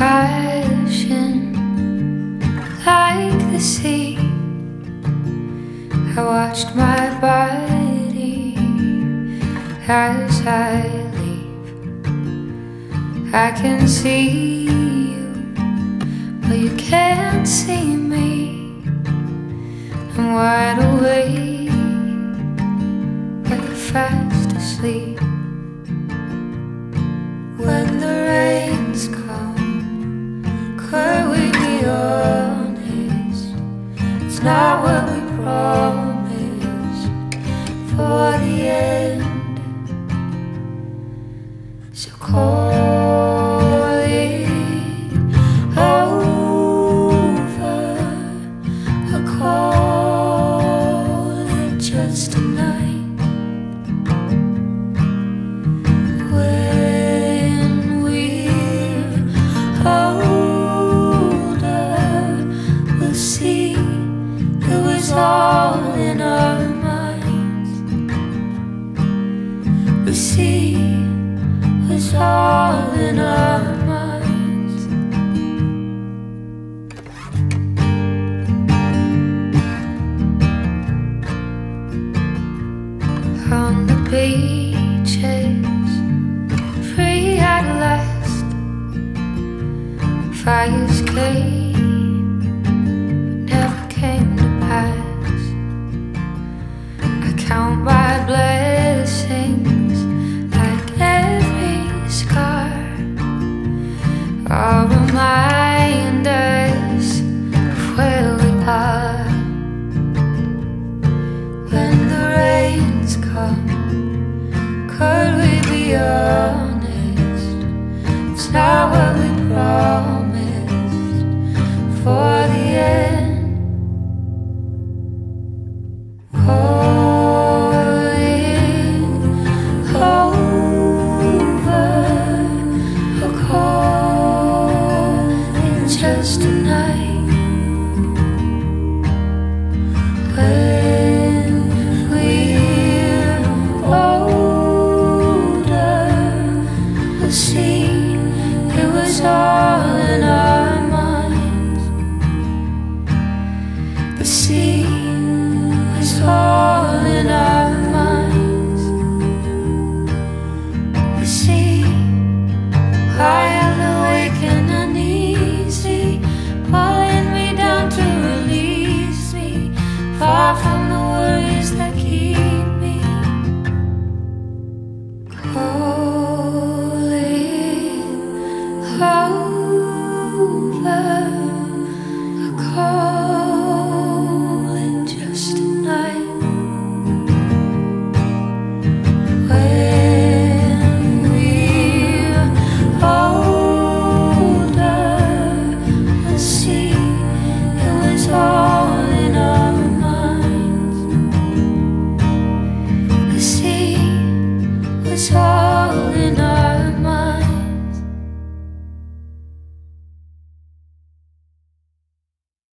crashing like the sea. I watched my body as I leave. I can see you, but you can't see me. I'm wide awake, but you're fast asleep. When the rains come, could we be honest? It's not what we promised for the end. So call it over, or call it just a night. All in our minds, we see it's all in our minds. On the beaches, free at last, fires came, but never came to pass. Count my blessings like every scar. I'll remind us of where we are. When the rains come, could we be honest? It's not what we promised for the end. Oh, just a night.